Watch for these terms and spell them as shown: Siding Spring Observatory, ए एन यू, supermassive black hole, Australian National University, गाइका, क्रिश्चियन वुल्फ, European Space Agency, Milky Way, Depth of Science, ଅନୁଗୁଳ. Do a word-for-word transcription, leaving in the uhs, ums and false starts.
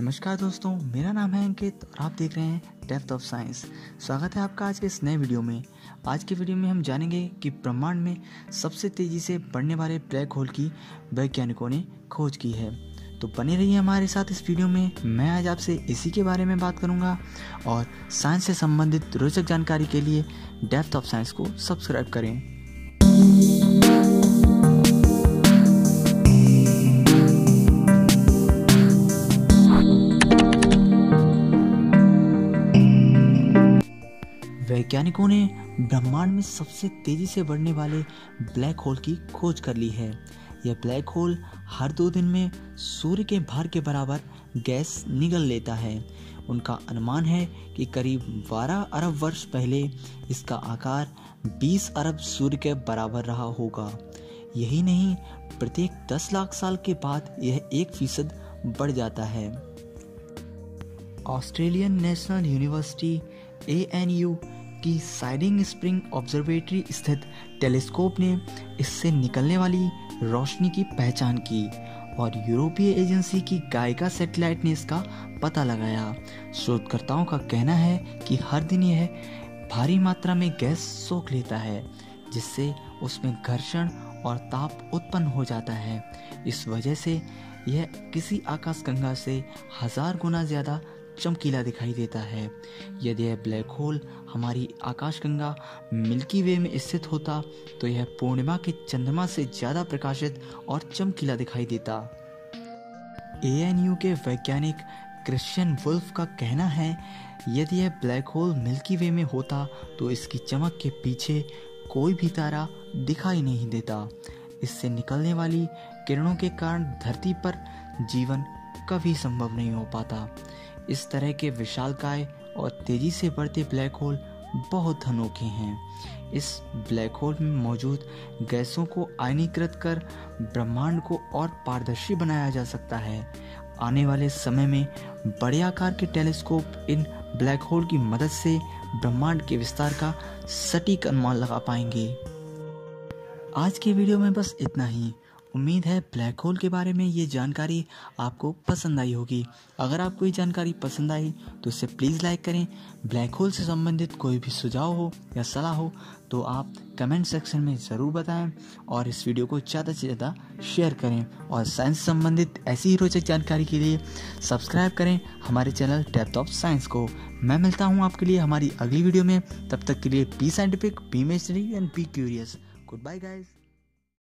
नमस्कार दोस्तों, मेरा नाम है अंकित और आप देख रहे हैं डेप्थ ऑफ साइंस। स्वागत है आपका आज के इस नए वीडियो में। आज के वीडियो में हम जानेंगे कि ब्रह्मांड में सबसे तेज़ी से बढ़ने वाले ब्लैक होल की वैज्ञानिकों ने खोज की है। तो बने रहिए हमारे साथ इस वीडियो में। मैं आज आपसे इसी के बारे में बात करूंगा और साइंस से संबंधित रोचक जानकारी के लिए डेप्थ ऑफ साइंस को सब्सक्राइब करें। वैज्ञानिकों ने ब्रह्मांड में सबसे तेजी से बढ़ने वाले ब्लैक होल की खोज कर ली है। यह ब्लैक होल हर दो दिन में सूर्य के भार के बराबर गैस निगल लेता है। उनका अनुमान है कि करीब बारह अरब वर्ष पहले इसका आकार बीस अरब सूर्य के बराबर रहा होगा। यही नहीं, प्रत्येक दस लाख साल के बाद यह एक फीसद बढ़ जाता है। Australian National University ए एन यू की साइडिंग स्प्रिंग ऑब्जर्वेटरी स्थित टेलीस्कोप ने इससे निकलने वाली रोशनी की पहचान की और यूरोपीय एजेंसी की गाइका सैटेलाइट ने इसका पता लगाया। शोधकर्ताओं का कहना है कि हर दिन यह भारी मात्रा में गैस सोख लेता है, जिससे उसमें घर्षण और ताप उत्पन्न हो जाता है। इस वजह से यह किसी आकाशगंगा से हजार गुना ज़्यादा चमकीला दिखाई देता है। यदि यह ब्लैक होल हमारी आकाशगंगा मिल्की वे में स्थित होता तो यह पूर्णिमा के चंद्रमा से ज़्यादा प्रकाशित और चमकीला दिखाई देता। ए एन यू के वैज्ञानिक क्रिश्चियन वुल्फ का कहना है, यदि यह ब्लैक होल मिल्की वे में होता तो इसकी चमक के पीछे कोई भी तारा दिखाई नहीं देता। इससे निकलने वाली किरणों के कारण धरती पर जीवन कभी संभव नहीं हो पाता। इस तरह के विशालकाय और तेजी से बढ़ते ब्लैक होल बहुत अनोखे हैं। इस ब्लैक होल में मौजूद गैसों को आयनीकृत कर ब्रह्मांड को और पारदर्शी बनाया जा सकता है। आने वाले समय में बड़े आकार के टेलीस्कोप इन ब्लैक होल की मदद से ब्रह्मांड के विस्तार का सटीक अनुमान लगा पाएंगे। आज के वीडियो में बस इतना ही। उम्मीद है ब्लैक होल के बारे में ये जानकारी आपको पसंद आई होगी। अगर आपको ये जानकारी पसंद आई तो इसे प्लीज़ लाइक करें। ब्लैक होल से संबंधित कोई भी सुझाव हो या सलाह हो तो आप कमेंट सेक्शन में ज़रूर बताएं और इस वीडियो को ज़्यादा से ज़्यादा शेयर करें और साइंस संबंधित ऐसी ही रोचक जानकारी के लिए सब्सक्राइब करें हमारे चैनल डेप्थ ऑफ साइंस को। मैं मिलता हूँ आपके लिए हमारी अगली वीडियो में। तब तक के लिए be scientific, be mysterious and be curious. Goodbye guys.